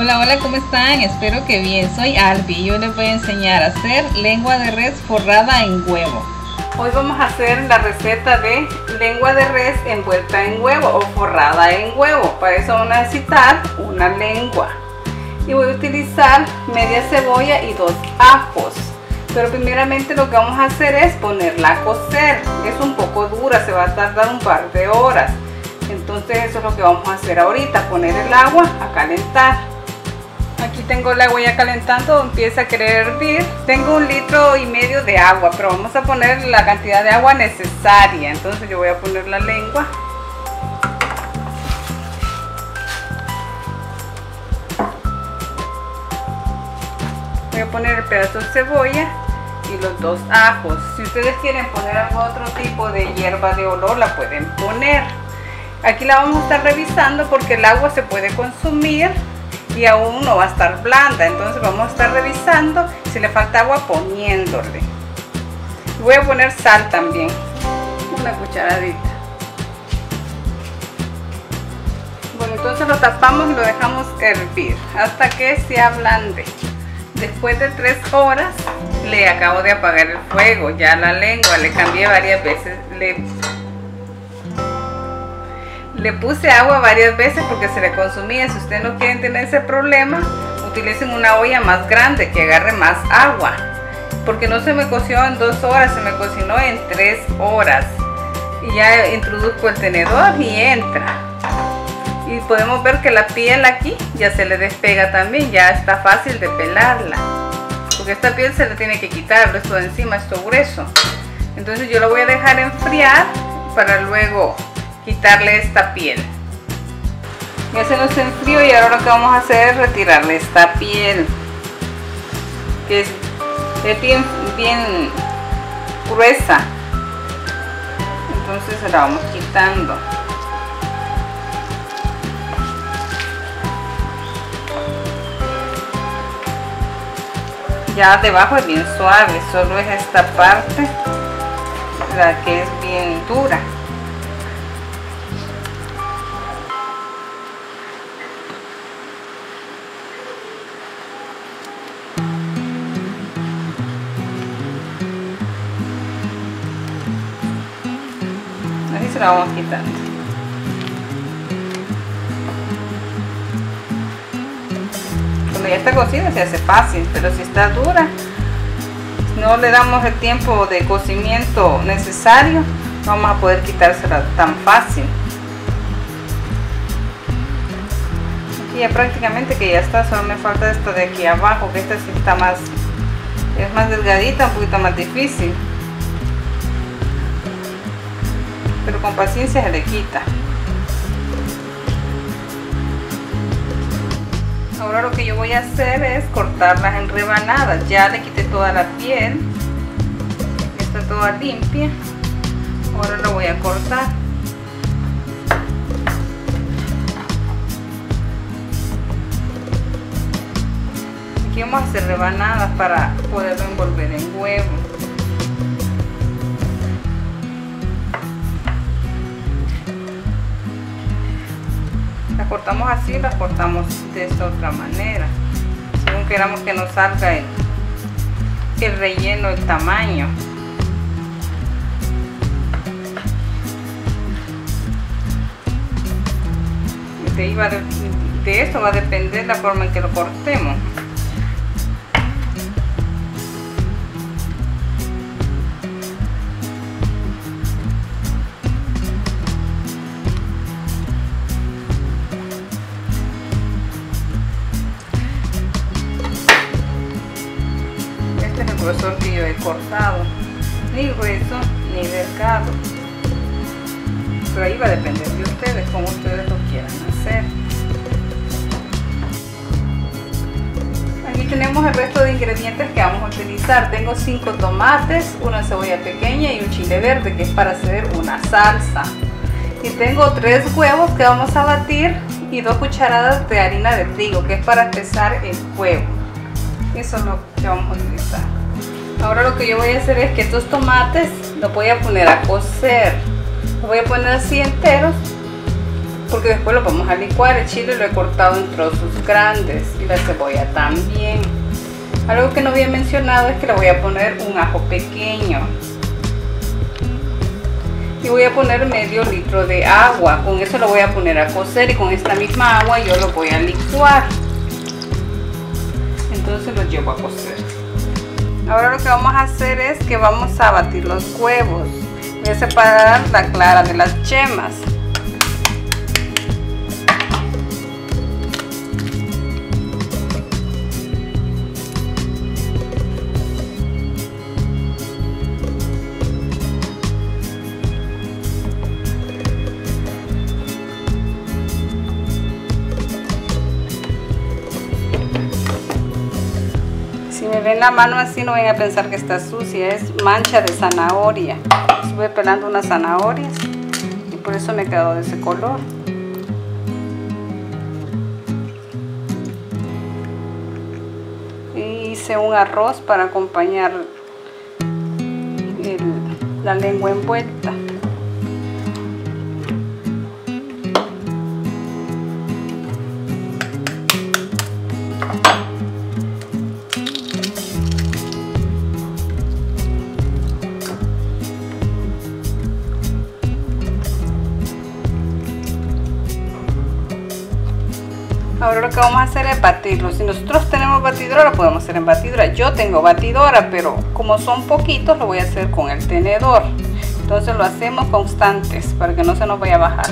Hola, hola, ¿cómo están? Espero que bien. Soy Albi y yo les voy a enseñar a hacer lengua de res forrada en huevo. Hoy vamos a hacer la receta de lengua de res envuelta en huevo o forrada en huevo. Para eso vamos a necesitar una lengua. Y voy a utilizar media cebolla y 2 ajos. Pero primeramente lo que vamos a hacer es ponerla a cocer. Es un poco dura, se va a tardar un par de horas. Entonces eso es lo que vamos a hacer ahorita, poner el agua a calentar. Aquí tengo el agua ya calentando, empieza a querer hervir. Tengo 1,5 litros de agua, pero vamos a poner la cantidad de agua necesaria. Entonces yo voy a poner la lengua. Voy a poner el pedazo de cebolla y los 2 ajos. Si ustedes quieren poner algún otro tipo de hierba de olor, la pueden poner. Aquí la vamos a estar revisando porque el agua se puede consumir y aún no va a estar blanda, entonces vamos a estar revisando. Si le falta agua, poniéndole. Voy a poner sal también, una cucharadita. Bueno, entonces lo tapamos y lo dejamos hervir hasta que se ablande. Después de 3 horas le acabo de apagar el fuego. Ya la lengua le cambié varias veces, le puse agua varias veces porque se le consumía. Si ustedes no quieren tener ese problema, utilicen una olla más grande que agarre más agua, porque no se me coció en 2 horas, se me cocinó en 3 horas. Y ya introduzco el tenedor y entra, y podemos ver que la piel aquí ya se le despega también, ya está fácil de pelarla, porque esta piel se le tiene que quitar, esto de encima, esto grueso. Entonces yo lo voy a dejar enfriar para luego quitarle esta piel. Ya se nos enfrió y ahora lo que vamos a hacer es retirarle esta piel, que es bien gruesa. Entonces se la vamos quitando. Ya debajo es bien suave, solo es esta parte la que es bien dura. La vamos quitando. Cuando ya está cocida se hace fácil, pero si está dura, no le damos el tiempo de cocimiento necesario, no vamos a poder quitársela tan fácil. Aquí ya prácticamente que ya está, solo me falta esta de aquí abajo, que esta sí está más, es más delgadita, un poquito más difícil, pero con paciencia se le quita. Ahora lo que yo voy a hacer es cortarlas en rebanadas. Ya le quité toda la piel, está toda limpia. Ahora lo voy a cortar. Aquí vamos a hacer rebanadas para poderlo envolver en huevo. Cortamos así, las cortamos de esta otra manera, según queramos que nos salga el relleno, el tamaño. De esto va a depender la forma en que lo cortemos. Grosor que yo he cortado, ni grueso ni delgado, pero ahí va a depender de ustedes, como ustedes lo quieran hacer. Aquí tenemos el resto de ingredientes que vamos a utilizar. Tengo 5 tomates, una cebolla pequeña y un chile verde, que es para hacer una salsa. Y tengo 3 huevos que vamos a batir y 2 cucharadas de harina de trigo, que es para espesar el huevo. Eso es lo que vamos a utilizar. Ahora lo que yo voy a hacer es que estos tomates los voy a poner a cocer. Los voy a poner así enteros porque después lo vamos a licuar. El chile lo he cortado en trozos grandes y la cebolla también. Algo que no había mencionado es que le voy a poner un ajo pequeño. Y voy a poner medio litro de agua. Con eso lo voy a poner a cocer y con esta misma agua yo lo voy a licuar. Entonces lo llevo a cocer. Ahora lo que vamos a hacer es que vamos a batir los huevos. Voy a separar la clara de las yemas. Si me ven la mano así, no vayan a pensar que está sucia, es mancha de zanahoria. Estuve pelando unas zanahorias y por eso me quedó de ese color. E hice un arroz para acompañar la lengua envuelta. Ahora lo que vamos a hacer es batirlo. Si nosotros tenemos batidora, lo podemos hacer en batidora. Yo tengo batidora, pero como son poquitos, lo voy a hacer con el tenedor. Entonces lo hacemos constantes para que no se nos vaya a bajar.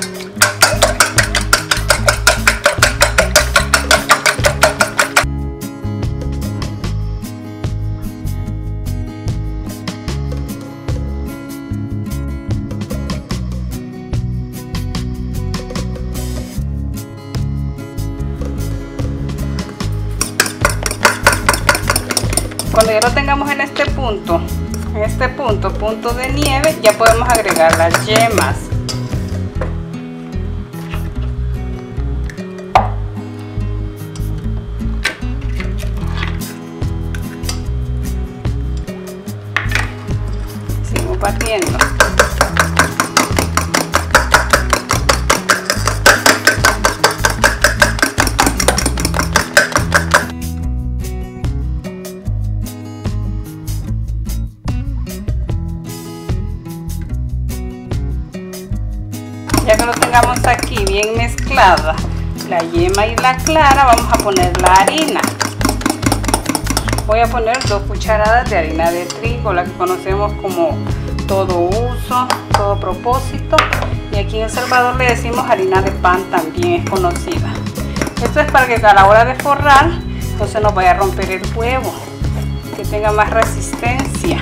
Cuando ya lo tengamos en este punto, punto de nieve, ya podemos agregar las yemas. Sigo batiendo. Ya que lo tengamos aquí bien mezclada, la yema y la clara, vamos a poner la harina. Voy a poner 2 cucharadas de harina de trigo, la que conocemos como todo uso, todo propósito. Y aquí en El Salvador le decimos harina de pan, también es conocida. Esto es para que a la hora de forrar, no se nos vaya a romper el huevo, que tenga más resistencia.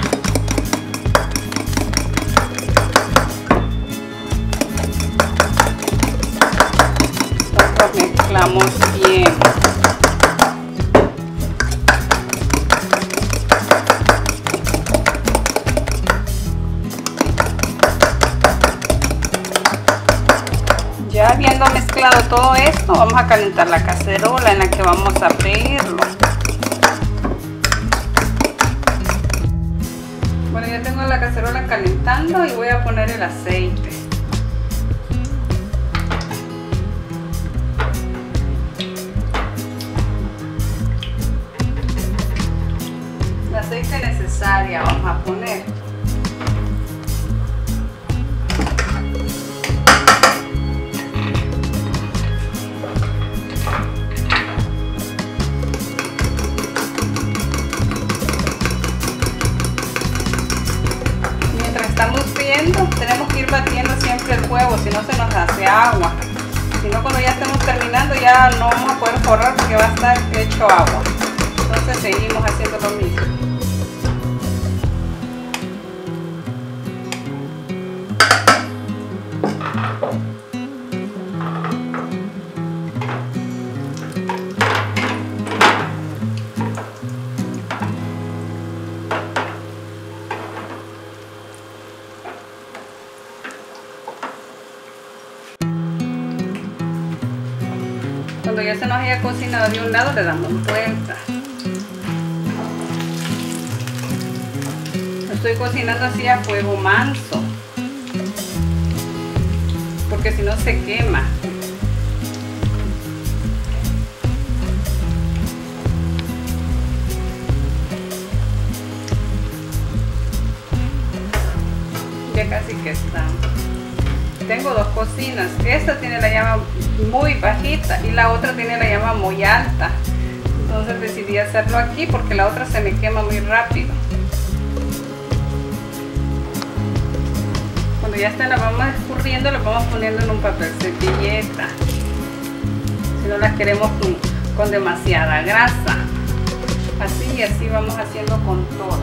Mezclamos bien. Ya habiendo mezclado todo esto, vamos a calentar la cacerola en la que vamos a freírlo. Bueno, ya tengo la cacerola calentando y voy a poner el aceite. Aceite necesaria vamos a poner. Mientras estamos friendo, tenemos que ir batiendo siempre el huevo, si no se nos hace agua. Si no, cuando ya estemos terminando ya no vamos a poder forrar porque va a estar hecho agua. Entonces seguimos haciendo lo mismo. Cuando ya se nos haya cocinado de un lado, le damos vuelta. Lo estoy cocinando así a fuego manso, porque si no se quema. casi que está. Tengo dos cocinas, esta tiene la llama muy bajita y la otra tiene la llama muy alta. Entonces decidí hacerlo aquí porque la otra se me quema muy rápido. Cuando ya está la vamos escurriendo, la vamos poniendo en un papel servilleta. Si no las queremos con demasiada grasa. Así y así vamos haciendo con todas.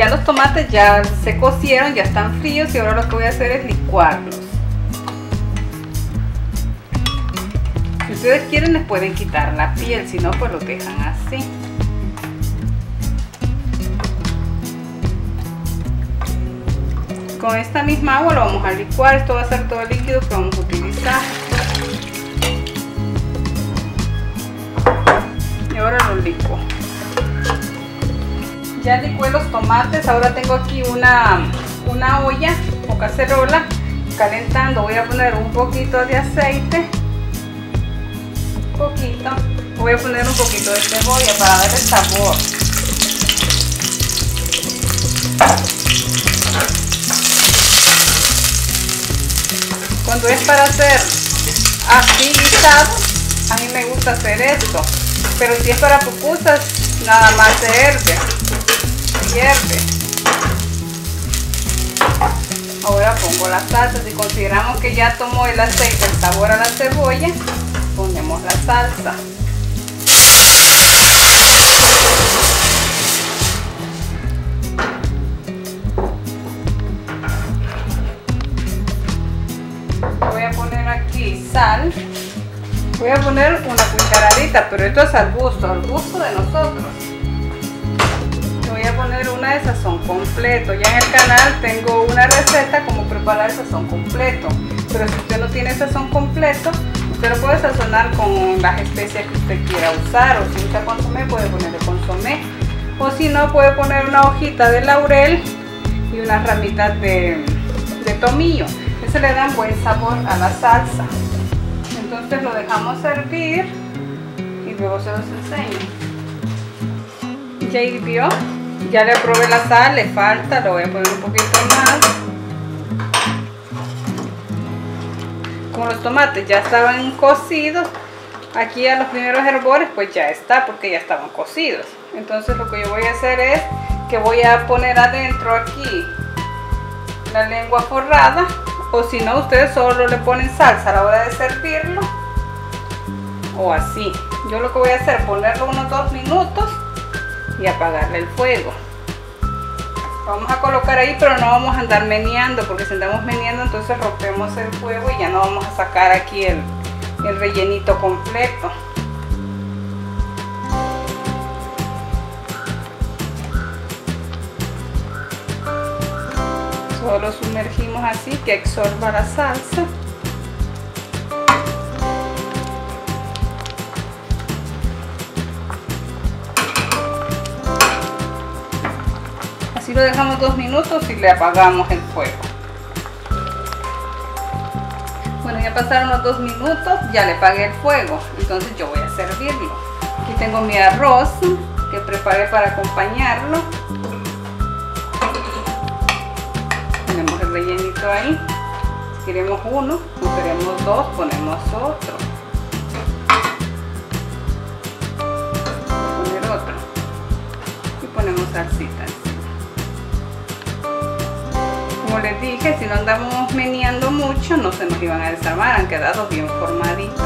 Ya los tomates ya se cocieron, ya están fríos y ahora lo que voy a hacer es licuarlos. Si ustedes quieren les pueden quitar la piel, si no pues los dejan así. Con esta misma agua lo vamos a licuar, esto va a ser todo el líquido que vamos a utilizar. Y ahora lo licuo. Ya licué los tomates, ahora tengo aquí una olla o cacerola calentando. Voy a poner un poquito de aceite, voy a poner un poquito de cebolla para darle sabor. Cuando es para hacer así guisado, a mí me gusta hacer esto, pero si es para pupusas, nada más se hierve. Ahora pongo la salsa. Si consideramos que ya tomó el aceite el sabor a la cebolla, ponemos la salsa. Voy a poner aquí sal, voy a poner una cucharadita, pero esto es al gusto de nosotros. Voy a poner una de sazón completo. Ya en el canal tengo una receta como preparar sazón completo, pero si usted no tiene sazón completo, usted lo puede sazonar con las especias que usted quiera usar, o si usa consomé puede ponerle consomé, o si no puede poner una hojita de laurel y unas ramitas de tomillo. Eso le da buen sabor a la salsa. Entonces lo dejamos hervir y luego se los enseño. Ya hirvió. Ya le probé la sal, le falta, lo voy a poner un poquito más. Como los tomates ya estaban cocidos, aquí a los primeros hervores pues ya está, porque ya estaban cocidos. Entonces lo que yo voy a hacer es que voy a poner adentro aquí la lengua forrada, o si no ustedes solo le ponen salsa a la hora de servirlo, o así. Yo lo que voy a hacer es ponerlo unos 2 minutos y apagarle el fuego. Vamos a colocar ahí, pero no vamos a andar meneando, porque si andamos meneando entonces rompemos el fuego y ya no vamos a sacar aquí el rellenito completo. Solo sumergimos así que absorba la salsa. Lo dejamos 2 minutos y le apagamos el fuego. Bueno, ya pasaron los 2 minutos, ya le apagué el fuego, entonces yo voy a servirlo. Aquí tengo mi arroz que preparé para acompañarlo. Tenemos el rellenito ahí. Si queremos uno, si queremos dos, ponemos otro. Voy a poner otro. Y ponemos salsitas. Como les dije, si no andamos meneando mucho, no se nos iban a desarmar, han quedado bien formaditos.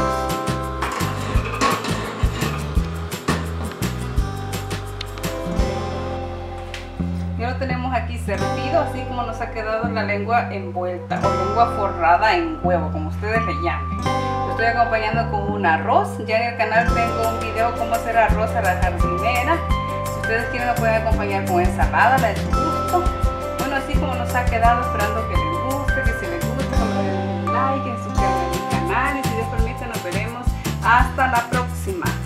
Ya lo tenemos aquí servido, así como nos ha quedado la lengua envuelta o lengua forrada en huevo, como ustedes le llamen. Lo estoy acompañando con un arroz. Ya en el canal tengo un video cómo hacer arroz a la jardinera. Si ustedes quieren lo pueden acompañar con ensalada, la de su gusto. Así como nos ha quedado, esperando que les guste, que se les guste. like, que se suscriban a mis canales y Dios permite nos veremos hasta la próxima.